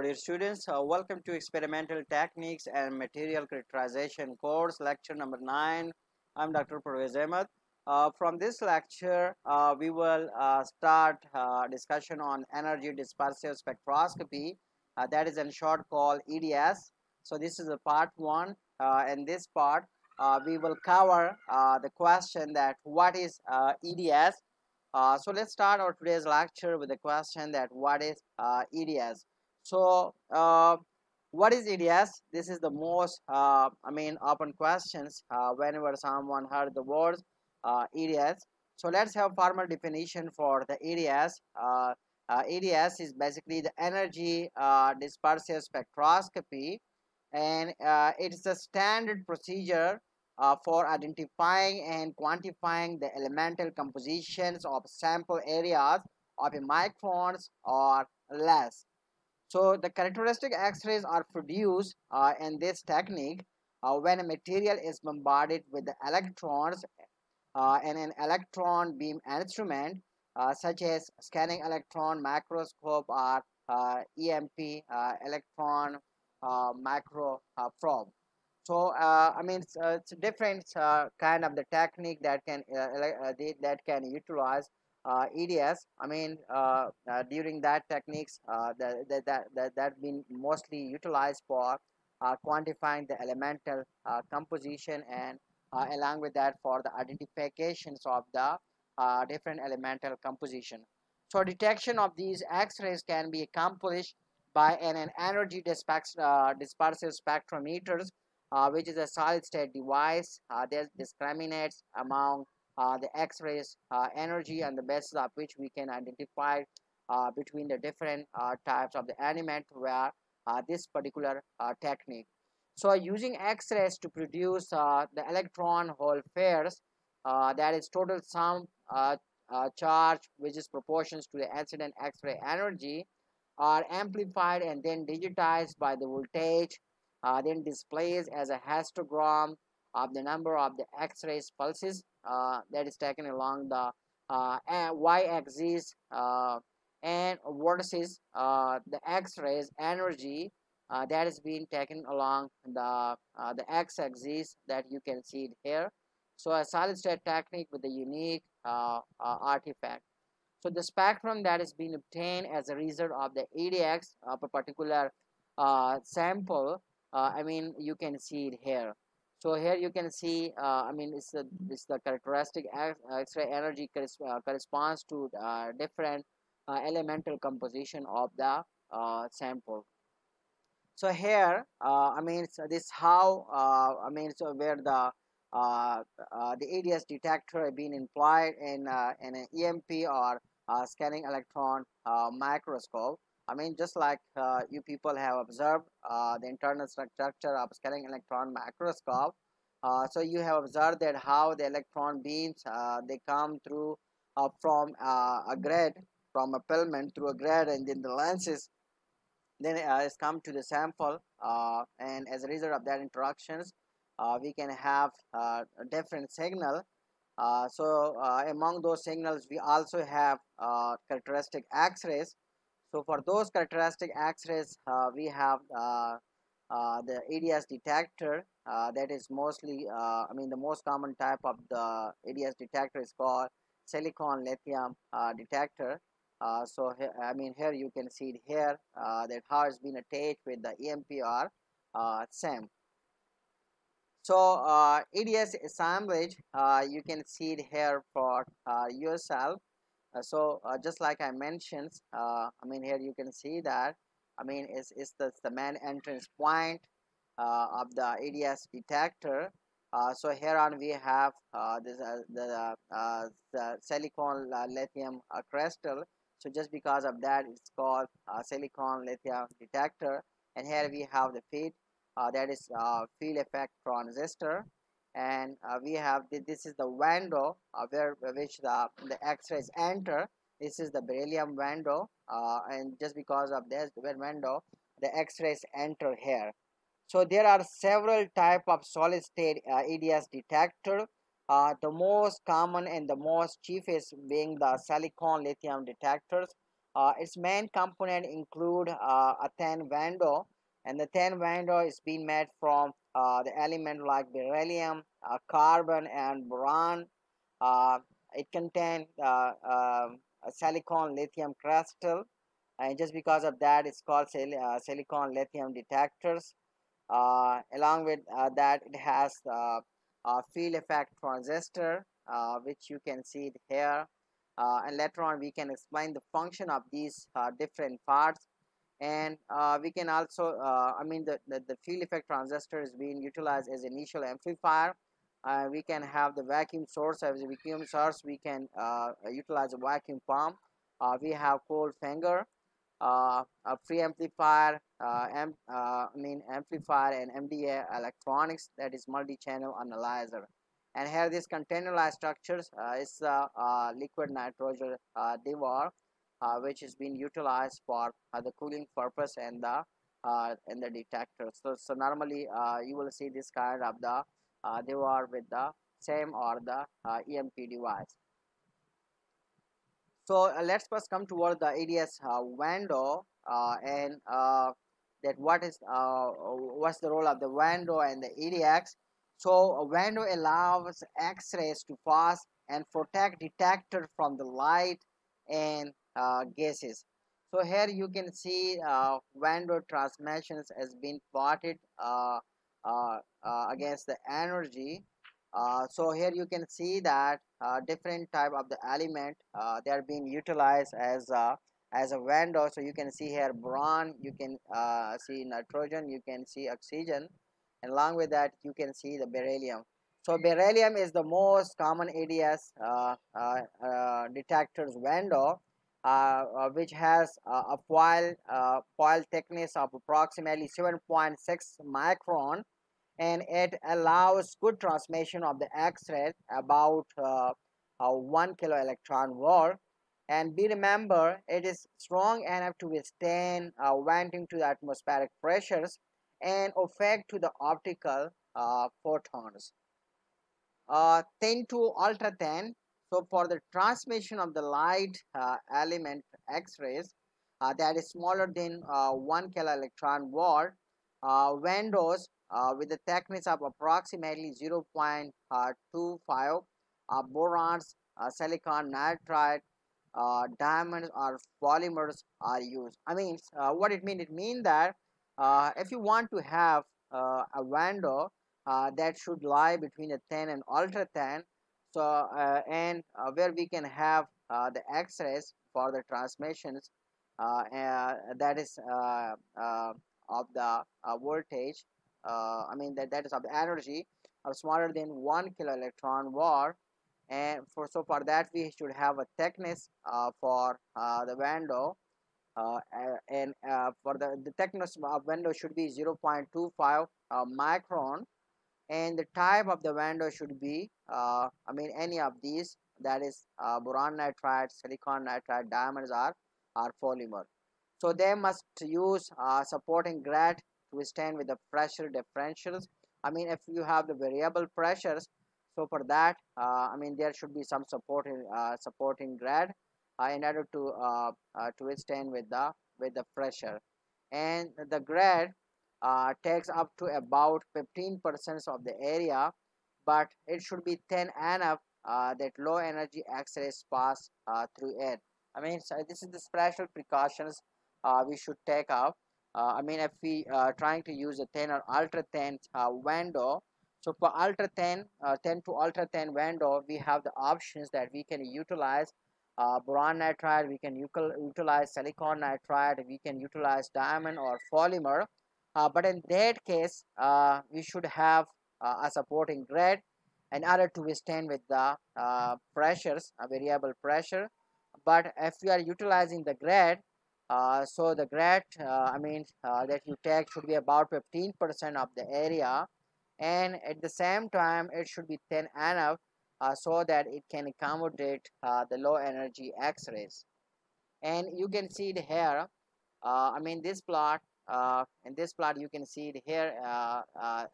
Hello dear students, welcome to Experimental Techniques and Material Characterization course, lecture number 9. I am Dr. Pervaiz Ahmad. From this lecture, we will start discussion on Energy Dispersive Spectroscopy, that is in short called EDS. So this is a part 1. In this part, we will cover the question that what is EDS. So let's start our today's lecture with the question that what is EDS. So what is EDS? This is the most open questions whenever someone heard the words EDS. So let's have formal definition for the EDS. EDS is basically the energy dispersive spectroscopy, and it's a standard procedure for identifying and quantifying the elemental compositions of sample areas of a microns or less. So the characteristic X-rays are produced in this technique when a material is bombarded with the electrons in an electron beam instrument such as scanning electron microscope or EMP electron microprobe. So it's a different kind of the technique that can utilize EDS. During that techniques that been mostly utilized for quantifying the elemental composition, and along with that for the identifications of the different elemental composition. So detection of these X-rays can be accomplished by an energy dispersive spectrometers, which is a solid state device that discriminates among the X-rays energy, on the basis of which we can identify between the different types of the element where this particular technique. So using X-rays to produce the electron hole pairs, that is total sum charge which is proportions to the incident X-ray energy, are amplified and then digitized by the voltage, then displays as a histogram of the number of the X-rays pulses that is taken along the y-axis, and versus the X-rays energy that is being taken along the x-axis that you can see it here. So a solid-state technique with a unique artifact. So the spectrum that is being obtained as a result of the EDS of a particular sample, you can see it here. So here you can see, it's the characteristic X-ray energy corresponds to different elemental composition of the sample. So here, this is how, where the EDS detector being employed in an EMP or scanning electron microscope. Just like you people have observed the internal structure of scanning electron microscope, so you have observed that how the electron beams they come through from a grid, from a filament through a grid, and then the lenses then it's come to the sample, and as a result of that interactions we can have a different signal. So among those signals we also have characteristic X-rays. So for those characteristic X-rays, we have the EDS detector that is mostly, the most common type of the EDS detector is called silicon lithium detector. Here you can see it here that how it's been attached with the EMP or SEM. So EDS assemblage, you can see it here for yourself. Just like I mentioned, here you can see that, it's the main entrance point of the EDS detector. So here on we have the silicon lithium crystal. So just because of that, it's called silicon lithium detector. And here we have the FET, that is field effect transistor. And we have this is the window where which the X-rays enter. This is the beryllium window, and just because of this window the X-rays enter here. So there are several type of solid state EDS detector, the most common and the most cheapest being the silicon lithium detectors, Its main component include a thin window, and the thin window is being made from the element like beryllium, carbon, and boron. It contains a silicon lithium crystal, and just because of that it's called silicon lithium detectors. Along with that, it has a field effect transistor, which you can see it here, and later on we can explain the function of these different parts. And we can also the field effect transistor is being utilized as initial amplifier. We can have the vacuum source. As a vacuum source, we can utilize a vacuum pump. We have cold finger, a preamplifier, amplifier, and MDA electronics, that is multi-channel analyzer. And here this containerized structures is liquid nitrogen dewar, which is being utilized for the cooling purpose and the detector. So normally you will see this kind of the dewar with the SEM or the EMP device. So let's first come towards the ADS window, and that what's the role of the window and the ADX. So a window allows X-rays to pass and protect detector from the light and gases. So here you can see window transmissions has been plotted against the energy. So here you can see that different type of the element they are being utilized as a window. So you can see here boron, you can see nitrogen, you can see oxygen, and along with that you can see the beryllium. So beryllium is the most common ADS detectors window, which has a foil thickness of approximately 7.6 micron, and it allows good transmission of the X-ray about 1 kV. And be remember, it is strong enough to withstand venting to the atmospheric pressures and effect to the optical photons. Thin to ultra thin. So for the transmission of the light element X-rays that is smaller than 1 kV, windows with a thickness of approximately 0.25 borons, silicon nitride, diamonds, or polymers are used. What it means? It means that if you want to have a window that should lie between a thin and ultra thin, so and where we can have the X-rays for the transmissions that is of the voltage. That is of the energy or smaller than 1 kV, and for that we should have a thickness for the window, and for the thickness of window should be 0.25 micron, and the type of the window should be any of these, that is boron nitride, silicon nitride, diamonds, or polymer. So they must use supporting grade to withstand with the pressure differentials. If you have the variable pressures, so for that there should be some supporting grade in order to withstand with the pressure. And the grade takes up to about 15% of the area, but it should be thin enough that low energy X-rays pass through it. So this is the special precautions we should take up. If we are trying to use a thin or ultra thin window, so for ultra thin, to ultra thin window, we have the options that we can utilize boron nitride, we can utilize silicon nitride, we can utilize diamond or polymer. But in that case, we should have a supporting grade in order to withstand with the pressures, a variable pressure. But if we are utilizing the grade, so the grade that you take should be about 15% of the area, and at the same time it should be thin enough so that it can accommodate the low energy X-rays. And you can see it here, this plot, in this plot you can see it here,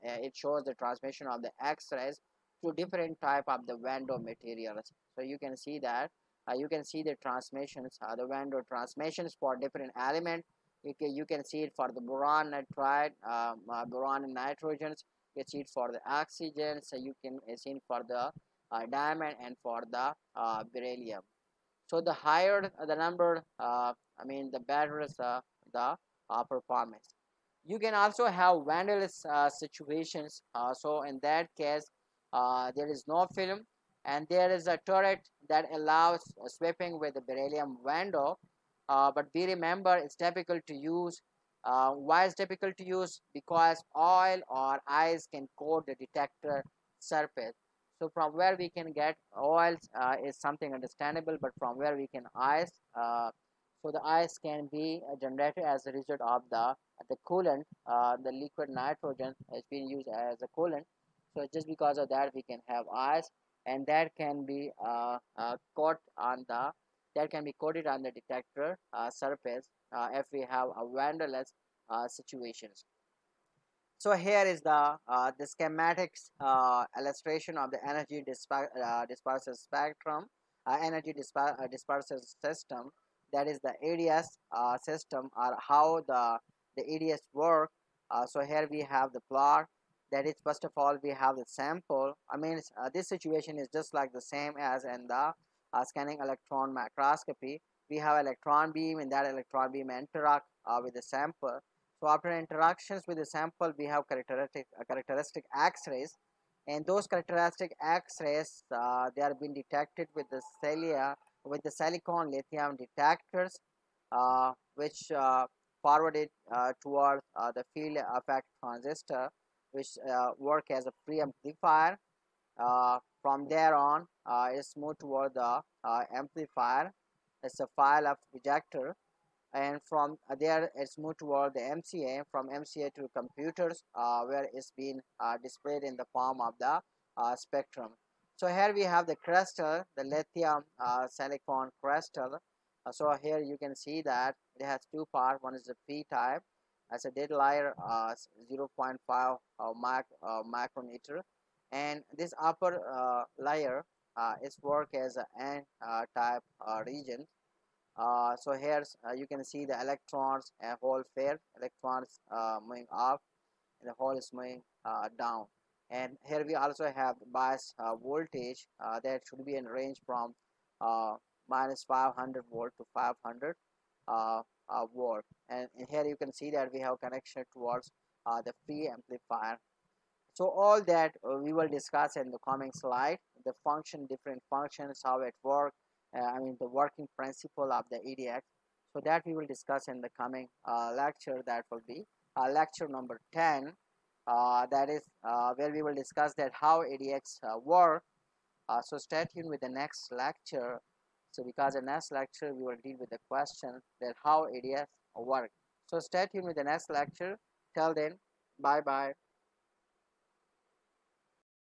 it shows the transmission of the X-rays to different type of the window materials. So you can see that you can see the transmissions, the Van Der transmissions for different element. You can see it for the boron nitride, boron and nitrogens. You can see it for the oxygen. So you can see it for the diamond and for the beryllium. So the higher the number, the better is the performance. You can also have Van Der Waals situations. So in that case, there is no film, and there is a turret that allows sweeping with the beryllium Van Der. But we remember it's difficult to use. Why is difficult to use? Because oil or ice can coat the detector surface. So from where we can get oil is something understandable, but from where we can ice, so the ice can be generated as a result of the coolant, the liquid nitrogen has been used as a coolant. So just because of that we can have ice, and that can be coated on the detector surface if we have a Van Der Waals situations. So here is the schematics illustration of the energy dispersive spectrum, energy dispersive system. That is the EDS system, or how the EDS work. So here we have the plot. That is, first of all, we have the sample. This situation is just like the same as in the scanning electron microscopy. We have electron beam, and that electron beam interact with the sample. So after interactions with the sample, we have characteristic X-rays, and those characteristic X-rays they are being detected with the silicon lithium detectors, which forwarded towards the field effect transistor, which work as a pre-amplifier. From there on, it's moved toward the amplifier. It's a file of ejector, and from there it's moved toward the MCA. From MCA to computers, where it's been displayed in the form of the spectrum. So here we have the crystal, the lithium silicon crystal. So here you can see that it has two parts. One is the p-type, as a dead layer 0.5 micrometer, and this upper layer is work as an n-type region. So here you can see the electrons, a whole pair, electrons moving up, and the hole is moving down. And here we also have bias voltage that should be in range from minus 500 volt to 500 volt. And here you can see that we have connection towards the pre-amplifier. So all that we will discuss in the coming slide, the function, different functions, how it works, the working principle of the EDX. So that we will discuss in the coming lecture. That will be lecture number 10. That is where we will discuss that how EDX work. So stay tuned with the next lecture. So because the next lecture we will deal with the question that how EDX work. So stay tuned with the next lecture. Till then, bye bye.